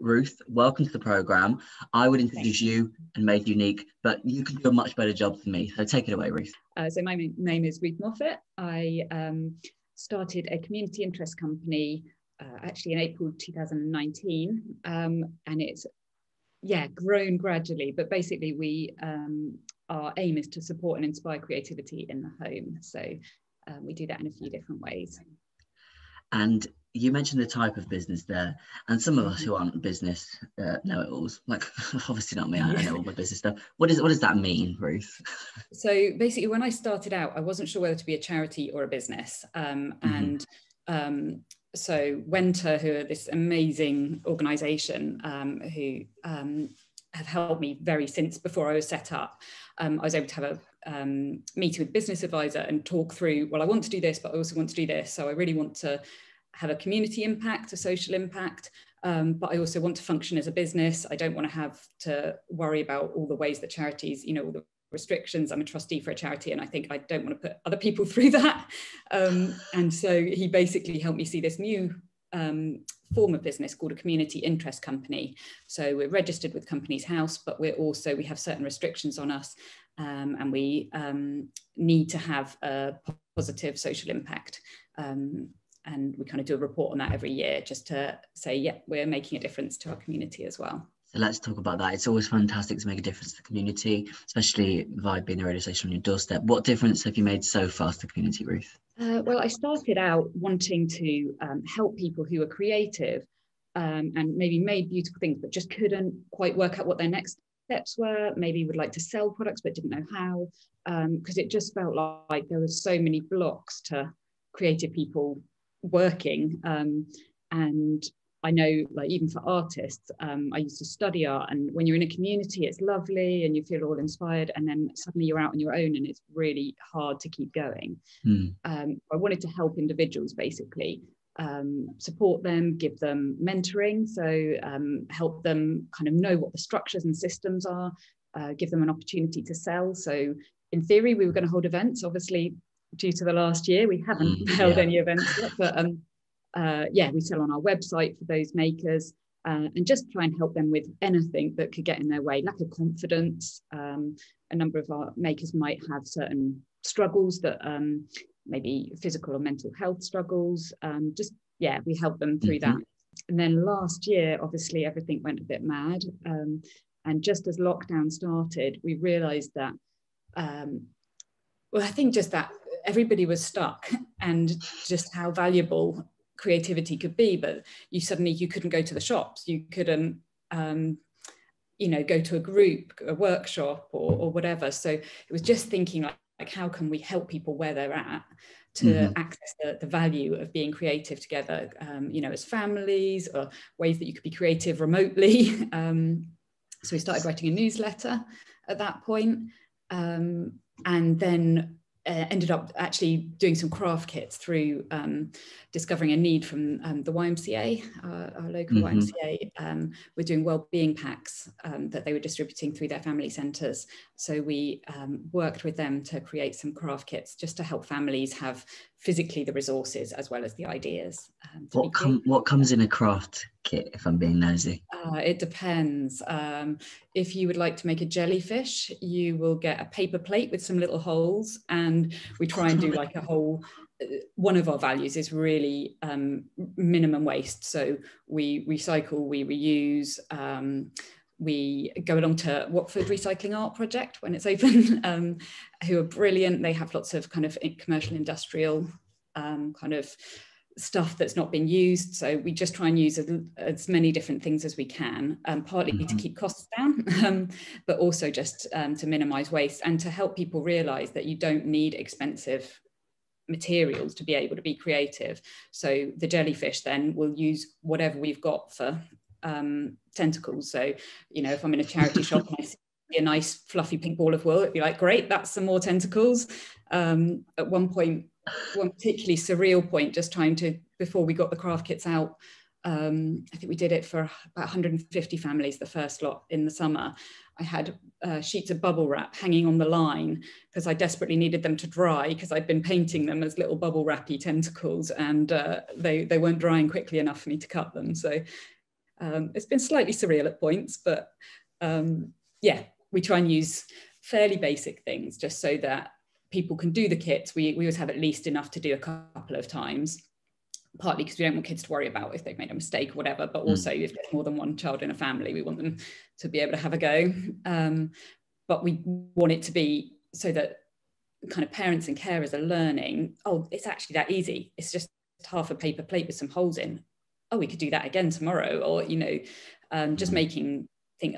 Ruth, welcome to the programme. I would introduce you and Made Unique, but you can do a much better job than me. So take it away, Ruth. So my name is Ruth Moffat. I started a community interest company actually in April 2019, and it's grown gradually, but basically we our aim is to support and inspire creativity in the home, so we do that in a few different ways. And you mentioned the type of business there, and some of us who aren't business know-it-alls, like obviously not me, I know all my business stuff. What does that mean, Ruth? So basically when I started out, I wasn't sure whether to be a charity or a business, and so Wenta, who are this amazing organisation who have helped me very since before I was set up, I was able to have a meeting with business advisor and talk through, well, I want to do this, but I also want to do this. So I really want to have a community impact, a social impact, but I also want to function as a business. I don't want to have to worry about all the ways that charities, you know, all the restrictions. I'm a trustee for a charity and I think I don't want to put other people through that. And so he basically helped me see this new form of business called a community interest company. So we're registered with Companies House, but we're also, we have certain restrictions on us, and we need to have a positive social impact. And we kind of do a report on that every year just to say, yeah, we're making a difference to our community as well. So let's talk about that. It's always fantastic to make a difference to the community, especially Vibe being the radio station on your doorstep. What difference have you made so far to the community, Ruth? Well, I started out wanting to help people who are creative and maybe made beautiful things, but just couldn't quite work out what their next steps were. Maybe would like to sell products, but didn't know how, because it just felt like there were so many blocks to creative people working. And I know, like, even for artists, I used to study art, and when you're in a community, it's lovely and you feel all inspired, and then suddenly you're out on your own and it's really hard to keep going. I wanted to help individuals, basically, support them, give them mentoring, so help them kind of know what the structures and systems are, give them an opportunity to sell. So in theory, we were going to hold events. Obviously, due to the last year, we haven't held any events yet, but we sell on our website for those makers, and just try and help them with anything that could get in their way. Lack of confidence. A number of our makers might have certain struggles that maybe physical or mental health struggles. We help them through that. And then last year, obviously, everything went a bit mad. And just as lockdown started, we realised that, I think just that everybody was stuck, and just how valuable creativity could be. But you couldn't go to the shops, you couldn't go to a workshop or whatever. So it was just thinking like how can we help people where they're at to access the value of being creative together, as families, or ways that you could be creative remotely. So we started writing a newsletter at that point, and then ended up actually doing some craft kits through discovering a need from the YMCA, our local YMCA. We're doing wellbeing packs that they were distributing through their family centres. So we worked with them to create some craft kits just to help families have physically the resources as well as the ideas. What comes in a craft kit, if I'm being nosy? It depends. If you would like to make a jellyfish, you will get a paper plate with some little holes, and we try and do like a whole... One of our values is really minimum waste. So we recycle, we reuse, we go along to Watford Recycling Art Project when it's open, who are brilliant. They have lots of kind of commercial, industrial kind of stuff that's not been used. So we just try and use as many different things as we can, partly to keep costs down, but also just to minimise waste and to help people realise that you don't need expensive materials to be able to be creative. So the jellyfish then will use whatever we've got for tentacles. So, if I'm in a charity shop and I see a nice fluffy pink ball of wool, it'd be like, great, that's some more tentacles. At one particularly surreal point, just trying to, before we got the craft kits out, I think we did it for about 150 families, the first lot in the summer. I had sheets of bubble wrap hanging on the line because I desperately needed them to dry, because I'd been painting them as little bubble wrappy tentacles, and they weren't drying quickly enough for me to cut them. So It's been slightly surreal at points, but yeah, we try and use fairly basic things just so that people can do the kits. We always have at least enough to do a couple of times, partly because we don't want kids to worry about if they've made a mistake or whatever, but also if there's more than one child in a family, we want them to be able to have a go. But we want it to be so that kind of parents and carers are learning, oh, it's actually that easy. It's just half a paper plate with some holes in. Oh, we could do that again tomorrow, or, you know, just making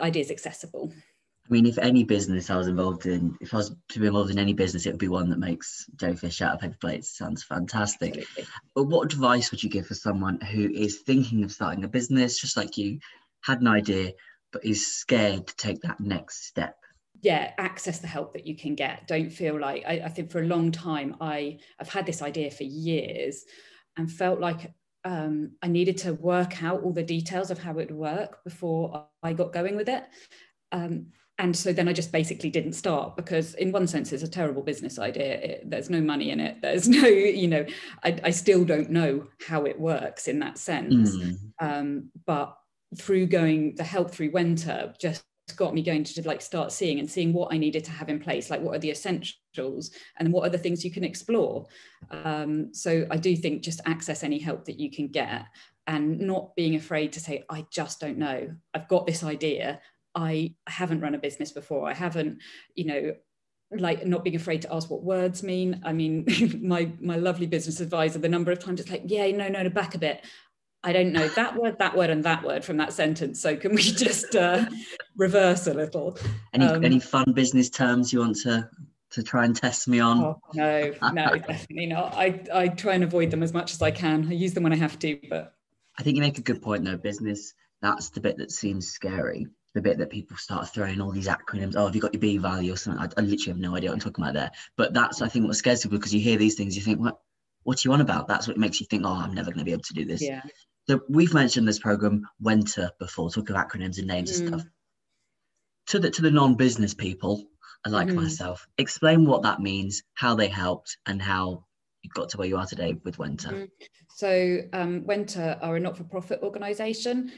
ideas accessible. I mean, if any business I was involved in, if I was to be involved in any business, it would be one that makes jellyfish out of paper plates. Sounds fantastic. Absolutely. But what advice would you give for someone who is thinking of starting a business, just like you, had an idea, but is scared to take that next step? Yeah, access the help that you can get. Don't feel like, I think for a long time, I've had this idea for years and felt like I needed to work out all the details of how it would work before I got going with it. And so then I just basically didn't start, because in one sense it's a terrible business idea. There's no money in it. There's no, you know, I still don't know how it works in that sense. But through going, the help through Wenta just got me going to like start seeing and seeing what I needed to have in place, like what are the essentials and what are the things you can explore. So I do think just access any help that you can get and not being afraid to say, I just don't know. I've got this idea. I haven't run a business before. I haven't, you know, like not being afraid to ask what words mean. I mean, my lovely business advisor, the number of times it's like, yeah, no, back a bit. I don't know that word and that word from that sentence. So can we just reverse a little? Any fun business terms you want to try and test me on? Oh, no, definitely not. I try and avoid them as much as I can. I use them when I have to, but. I think you make a good point though, business, that's the bit that seems scary. The bit that people start throwing all these acronyms, oh, have you got your B value or something? I literally have no idea what I'm talking about there. But that's, I think, what scares people, because you hear these things, you think, what are you on about? That's what makes you think, oh, I'm never going to be able to do this. Yeah. So we've mentioned this programme, Wenta, before, talking of acronyms and names and stuff. To the non-business people, like myself, explain what that means, how they helped, and how you got to where you are today with Wenta. So Wenta are a not-for-profit organisation,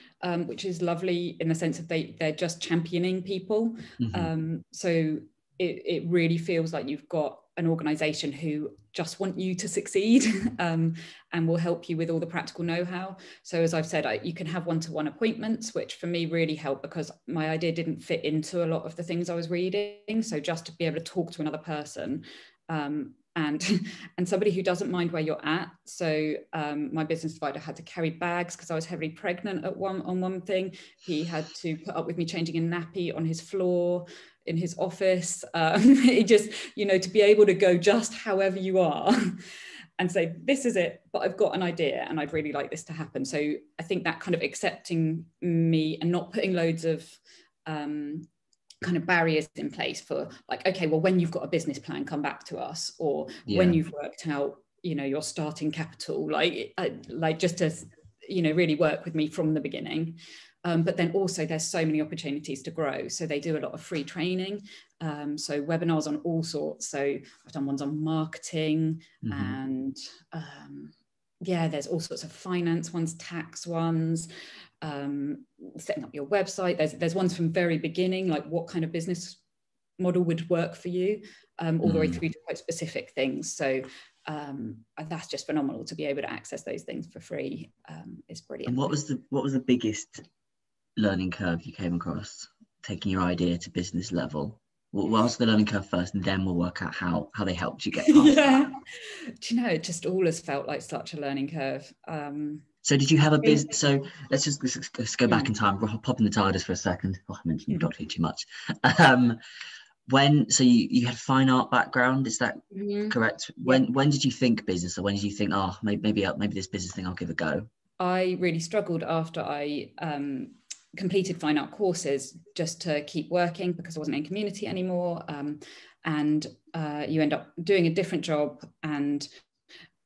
which is lovely in the sense that they're just championing people. So it really feels like you've got an organisation who just want you to succeed and will help you with all the practical know-how. So as I've said, you can have one-to-one appointments, which for me really helped because my idea didn't fit into a lot of the things I was reading. So just to be able to talk to another person and somebody who doesn't mind where you're at. So my business provider had to carry bags because I was heavily pregnant on one thing. He had to put up with me changing a nappy on his floor in his office. It just, you know, to be able to go just however you are and say, this is it, but I've got an idea and I'd really like this to happen. So I think that kind of accepting me and not putting loads of kind of barriers in place for like, okay, well, when you've got a business plan, come back to us, or when you've worked out, you know, your starting capital, like just to, you know, really work with me from the beginning. But then also there's so many opportunities to grow. So they do a lot of free training. So webinars on all sorts. So I've done ones on marketing and yeah, there's all sorts of finance ones, tax ones, setting up your website. There's ones from very beginning, like what kind of business model would work for you, all the way through to quite specific things. So that's just phenomenal to be able to access those things for free. It's brilliant. And what was the biggest learning curve you came across, taking your idea to business level? We'll ask the learning curve first, and then we'll work out how they helped you get past that. Do you know, it just always felt like such a learning curve. So did you have a business? So let's go back in time, pop in the TARDIS for a second. Oh, I mentioned Doctor Who too much. So you had fine art background, is that correct? When did you think business, or when did you think, oh, maybe this business thing I'll give a go? I really struggled after I completed fine art courses just to keep working because I wasn't in community anymore, and you end up doing a different job, and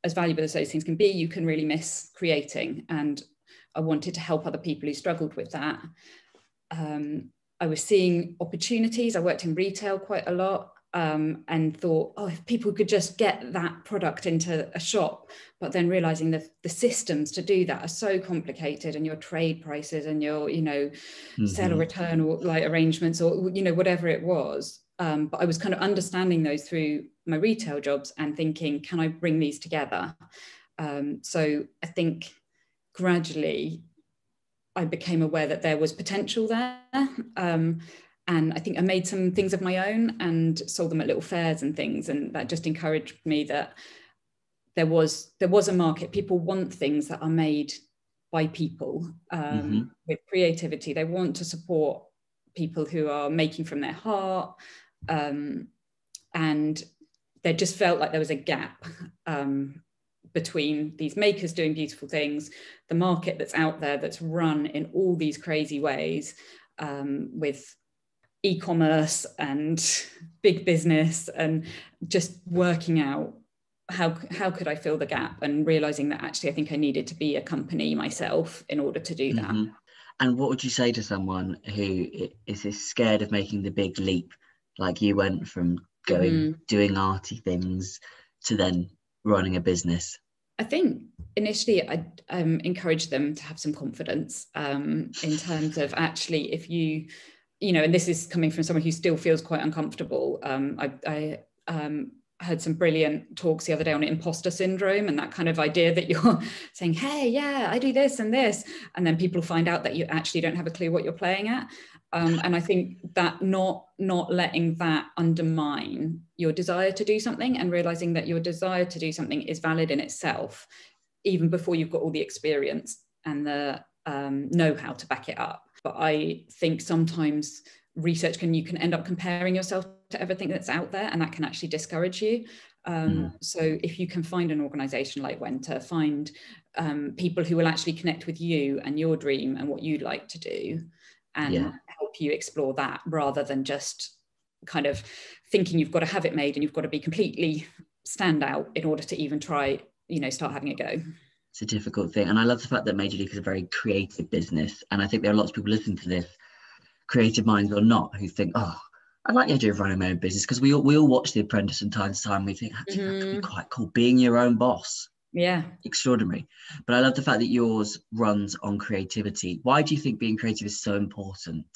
as valuable as those things can be, you can really miss creating, and I wanted to help other people who struggled with that. I was seeing opportunities. I worked in retail quite a lot, and thought, oh, if people could just get that product into a shop, but then realizing that the systems to do that are so complicated, and your trade prices and your, you know, sell or return or like arrangements or, you know, whatever it was. But I was kind of understanding those through my retail jobs and thinking, can I bring these together? So I think gradually I became aware that there was potential there. And I think I made some things of my own and sold them at little fairs and things. And that just encouraged me that there was a market. People want things that are made by people with creativity. They want to support people who are making from their heart. And there just felt like there was a gap between these makers doing beautiful things, the market that's out there that's run in all these crazy ways with e-commerce and big business, and just working out how could I fill the gap, and realizing that actually I think I needed to be a company myself in order to do that. And what would you say to someone who is scared of making the big leap, like you went from going doing arty things to then running a business? I think initially I encouraged them to have some confidence in terms of actually, if you know, and this is coming from someone who still feels quite uncomfortable. I heard some brilliant talks the other day on imposter syndrome, and that kind of idea that you're saying, hey, yeah, I do this and this, and then people find out that you actually don't have a clue what you're playing at. And I think that not letting that undermine your desire to do something, and realizing that your desire to do something is valid in itself, even before you've got all the experience and the know-how to back it up. But I think sometimes research you can end up comparing yourself to everything that's out there, and that can actually discourage you. So if you can find an organisation like Wenta, find people who will actually connect with you and your dream and what you like to do, and help you explore that, rather than just kind of thinking you've got to have it made and you've got to be completely stand out in order to even try, you know, start having a go. It's a difficult thing. And I love the fact that Made Unique is a very creative business. And I think there are lots of people listening to this, creative minds or not, who think, oh, I like the idea of running my own business, because we all watch The Apprentice from time to time. We think, actually, that could be quite cool, being your own boss. Yeah. Extraordinary. But I love the fact that yours runs on creativity. Why do you think being creative is so important?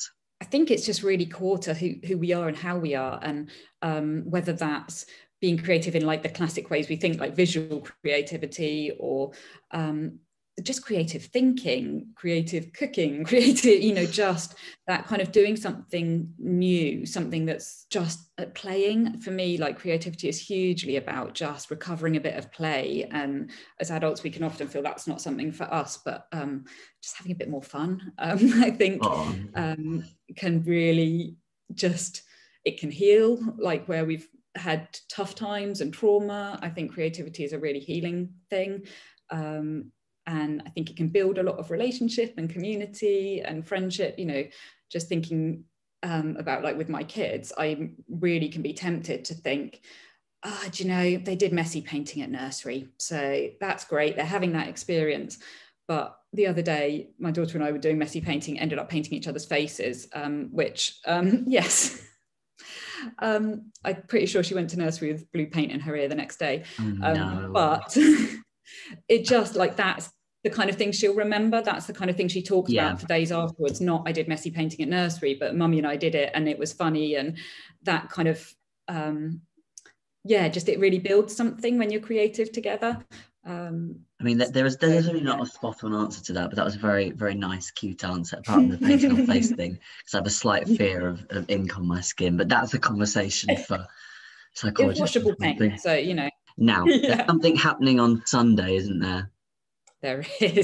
I think it's just really core to who we are and how we are, and whether that's being creative in like the classic ways we think, like visual creativity, or just creative thinking, creative cooking, creative, you know, just that kind of doing something new, something that's just playing. For me, like, creativity is hugely about just recovering a bit of play. And as adults, we can often feel that's not something for us, but just having a bit more fun, I think, can really just, it can heal, like where we've had tough times and trauma. I think creativity is a really healing thing, and I think it can build a lot of relationship and community and friendship. You know, just thinking about, like, with my kids, I really can be tempted to think, ah, do you know, they did messy painting at nursery, so that's great, they're having that experience. But the other day, my daughter and I were doing messy painting, ended up painting each other's faces, which yes. I'm pretty sure she went to nursery with blue paint in her ear the next day. No. But it just, like, that's the kind of thing she'll remember. That's the kind of thing she talked about for days afterwards. Not, I did messy painting at nursery, but Mummy and I did it and it was funny. And that kind of just, it really builds something when you're creative together. I mean, there's really not a spot on answer to that, but that was a very, very nice, cute answer, apart from the painting on face thing, because I have a slight fear of ink on my skin, but that's a conversation for psychologists. Washable paint, so, you know. Now, there's something happening on Sunday, isn't there? There is.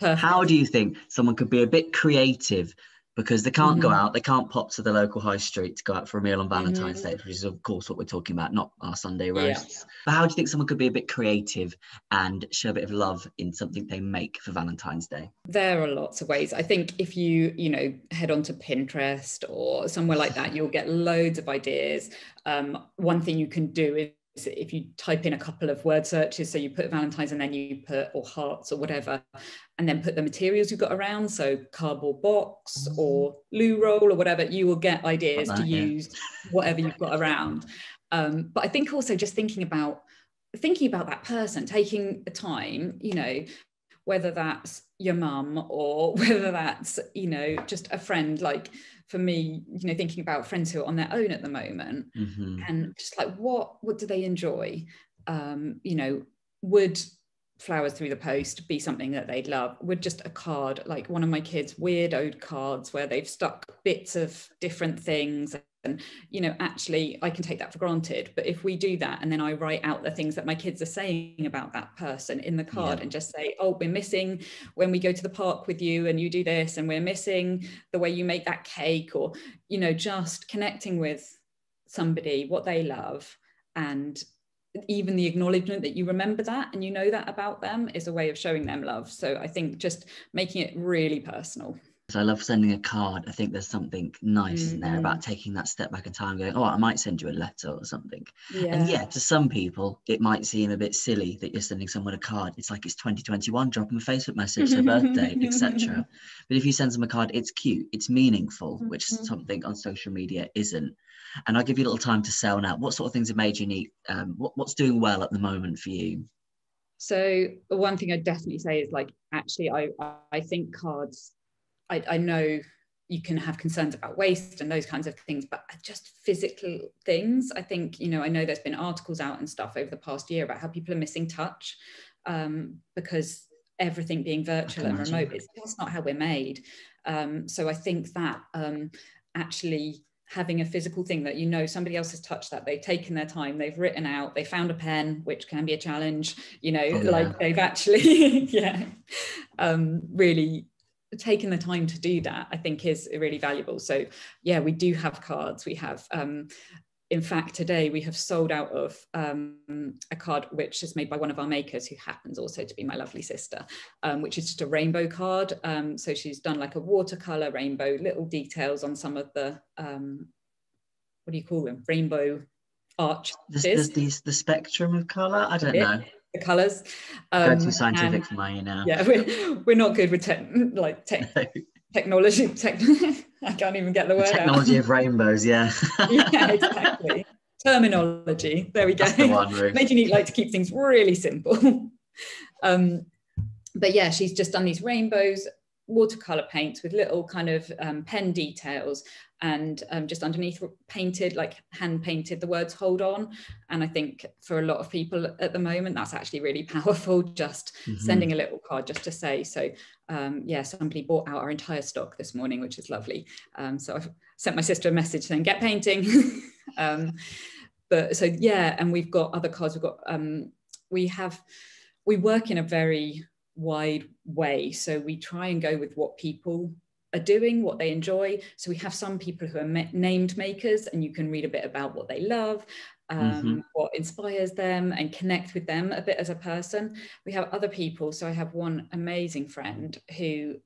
How do you think someone could be a bit creative, because they can't go out, they can't pop to the local high street to go out for a meal on Valentine's Day, which is of course what we're talking about, not our Sunday roasts. But how do you think someone could be a bit creative and show a bit of love in something they make for Valentine's Day? There are lots of ways. I think if you know, head on to Pinterest or somewhere like that, you'll get loads of ideas. One thing you can do is if you type in a couple of word searches, so you put Valentine's and then you put, or hearts or whatever, and then put the materials you've got around, so cardboard box or loo roll or whatever, you will get ideas to use whatever you've got around. But I think also just thinking about that person, taking the time, you know, whether that's your mum or whether that's, you know, just a friend, like for me, you know, thinking about friends who are on their own at the moment, and just like, what do they enjoy? You know, would flowers through the post be something that they'd love? Would just a card, like one of my kids' weird old cards where they've stuck bits of different things, and, you know, actually I can take that for granted, but if we do that and then I write out the things that my kids are saying about that person in the card, and just say, oh, we're missing when we go to the park with you and you do this, and we're missing the way you make that cake, or, you know, just connecting with somebody, what they love, and even the acknowledgement that you remember that and you know that about them is a way of showing them love. So I think just making it really personal. So I love sending a card. I think there's something nice in there about taking that step back in time, going, oh, I might send you a letter or something. Yeah. And yeah, to some people, it might seem a bit silly that you're sending someone a card. It's like, it's 2021, drop them a Facebook message, their birthday, etc. But if you send them a card, it's cute, it's meaningful, which something on social media isn't. And I'll give you a little time to sell now. What sort of things have made you unique? What's doing well at the moment for you? So one thing I'd definitely say is, like, actually, I think cards, I know you can have concerns about waste and those kinds of things, but just physical things. I think, you know, I know there's been articles out and stuff over the past year about how people are missing touch, because everything being virtual and remote, it's just not how we're made. So I think that actually having a physical thing that, you know, somebody else has touched that, they've taken their time, they've written out, they found a pen, which can be a challenge, you know, like they've actually, really taking the time to do that, I think is really valuable. So yeah, we do have cards. We have, in fact, today we have sold out of a card which is made by one of our makers, who happens also to be my lovely sister, which is just a rainbow card. So she's done like a watercolor rainbow, little details on some of the, what do you call them? Rainbow arches. The spectrum of color? I don't know. The colours. Go to scientific for mine now. Yeah, we're not good with technology. I can't even get the word out. Technology of rainbows, yeah. Yeah, exactly. Terminology. There we go. That's the one, Ruth. Made Unique like to keep things really simple. But yeah, she's just done these rainbows, watercolor paints with little kind of pen details, and just underneath painted, like hand painted, the words "hold on." And I think for a lot of people at the moment, that's actually really powerful, just sending a little card just to say. So yeah, somebody bought out our entire stock this morning, which is lovely. So I've sent my sister a message saying, get painting. But so yeah, and we've got other cards. We've got, we work in a very wide way. So we try and go with what people are doing, what they enjoy. So we have some people who are named makers, and you can read a bit about what they love, what inspires them, and connect with them a bit as a person. We have other people. So I have one amazing friend who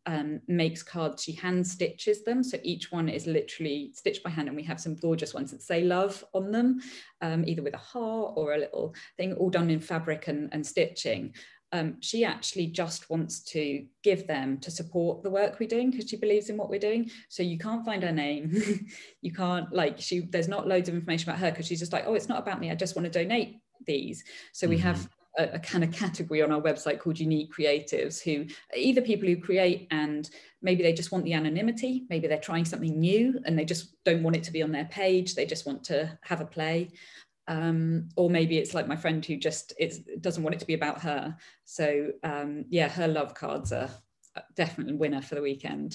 makes cards. She hand stitches them. So each one is literally stitched by hand, and we have some gorgeous ones that say love on them, either with a heart or a little thing, all done in fabric and stitching. She actually just wants to give them to support the work we're doing, because she believes in what we're doing. So you can't find her name. You can't, like, there's not loads of information about her, because she's just like, oh, it's not about me, I just want to donate these. So we have a kind of category on our website called Unique Creatives, who are either people who create and maybe they just want the anonymity, maybe they're trying something new and they just don't want it to be on their page, they just want to have a play. Or maybe it's like my friend who just doesn't want it to be about her. So yeah, her love cards are definitely a winner for the weekend.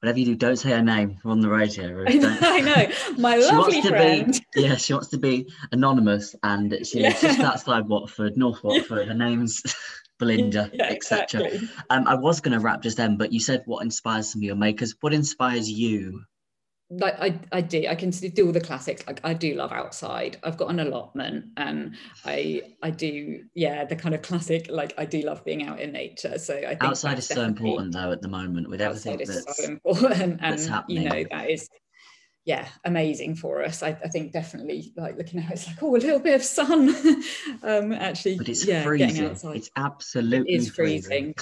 Whatever you do, don't say her name on the radio. I know, my lovely friend. Yeah, she wants to be anonymous, and she lives just outside Watford, North Watford. Her name's Belinda, etc. Exactly. I was going to wrap just then, but you said what inspires some of your makers. What inspires you? Like I can do all the classics. Like I do love outside. I've got an allotment, and I do, yeah, the kind of classic, like I do love being out in nature. So I think outside is so important though at the moment, with everything that's happening. And you know, that is yeah, amazing for us. I think definitely, like, looking out, it's like, oh, a little bit of sun. Actually, but it's freezing. Getting outside. It's absolutely freezing.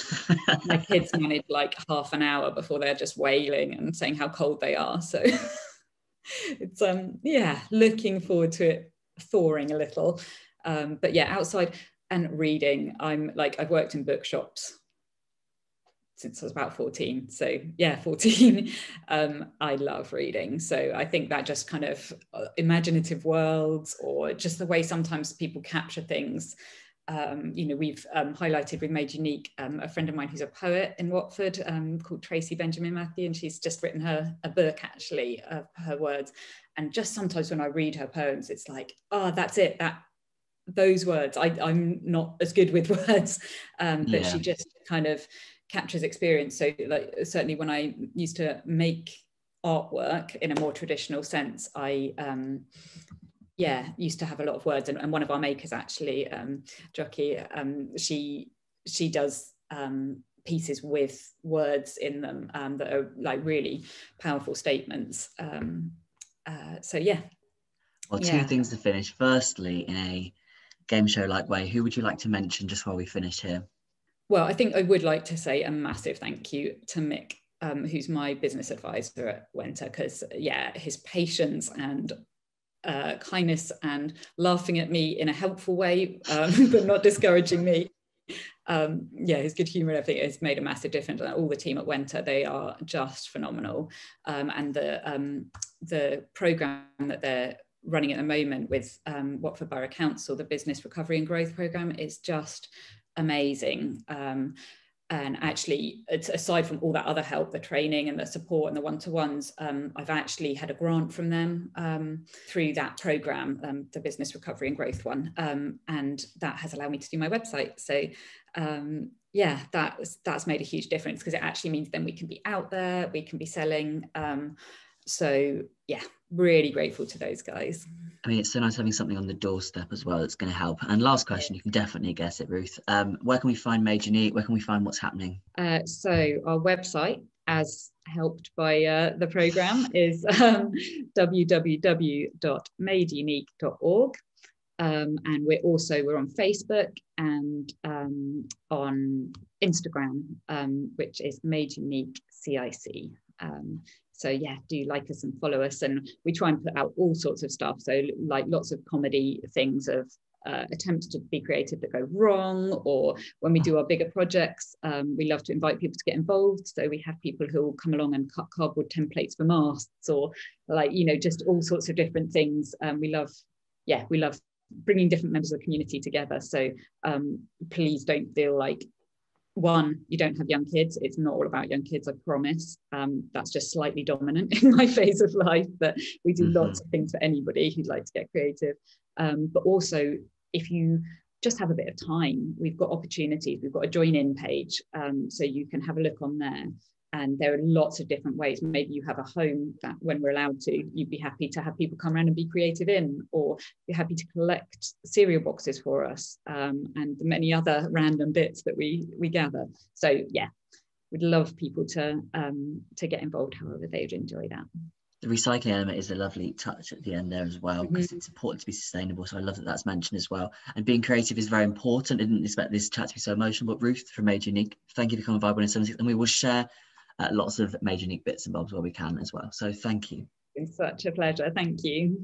My kids manage like half an hour before they're just wailing and saying how cold they are. So it's looking forward to it thawing a little. But yeah, outside and reading. I've worked in bookshops since I was about 14. So yeah, 14. I love reading. So I think that just kind of imaginative worlds, or just the way sometimes people capture things. We've highlighted with Made Unique, a friend of mine who's a poet in Watford, called Tracy Benjamin Matthew, and she's just written a book, actually, of her words. And just sometimes when I read her poems, it's like, oh, that's it, those words. I'm not as good with words, but she just kind of captures experience. So like, certainly when I used to make artwork in a more traditional sense, I used to have a lot of words. And one of our makers, actually, Jockey, she does pieces with words in them that are like really powerful statements. Two things to finish. Firstly, in a game show like way, who would you like to mention just while we finish here? Well, I think I would like to say a massive thank you to Mick, who's my business advisor at Wenta, because his patience and kindness and laughing at me in a helpful way, but not discouraging me. His good humour and everything has made a massive difference. And all the team at Wenta, they are just phenomenal. And the programme that they're running at the moment with Watford Borough Council, the Business Recovery and Growth programme, is just amazing. And actually, it's, aside from all that other help, the training and the support and the one-to-ones, I've actually had a grant from them through that programme, the Business Recovery and Growth one, and that has allowed me to do my website. So that's made a huge difference, because it actually means then we can be out there, we can be selling. Really grateful to those guys. I mean, it's so nice having something on the doorstep as well that's going to help. And last question, you can definitely guess it, Ruth. Where can we find Made Unique? Where can we find what's happening? So our website, as helped by the programme, is www.madeunique.org. And we're on Facebook and on Instagram, which is Made Unique CIC. Do like us and follow us. And we try and put out all sorts of stuff. So like lots of comedy things of attempts to be creative that go wrong, or when we do our bigger projects, we love to invite people to get involved. So we have people who will come along and cut cardboard templates for masts, or just all sorts of different things. We love bringing different members of the community together. So please don't feel like, one, you don't have young kids. It's not all about young kids, I promise. That's just slightly dominant in my phase of life, but we do lots of things for anybody who'd like to get creative. But also, if you just have a bit of time, we've got opportunities. We've got a join-in page, so you can have a look on there. And there are lots of different ways. Maybe you have a home that, when we're allowed to, you'd be happy to have people come around and be creative in, or you're happy to collect cereal boxes for us, and the many other random bits that we gather. So we'd love people to get involved however they would enjoy that. The recycling element is a lovely touch at the end there as well, because it's important to be sustainable. So I love that that's mentioned as well. And being creative is very important. I didn't expect this chat to be so emotional, but Ruth from Made Unique, thank you for coming by Vibe 107.6, and we will share lots of Made Unique bits and bobs where we can as well. So thank you. It's such a pleasure. Thank you.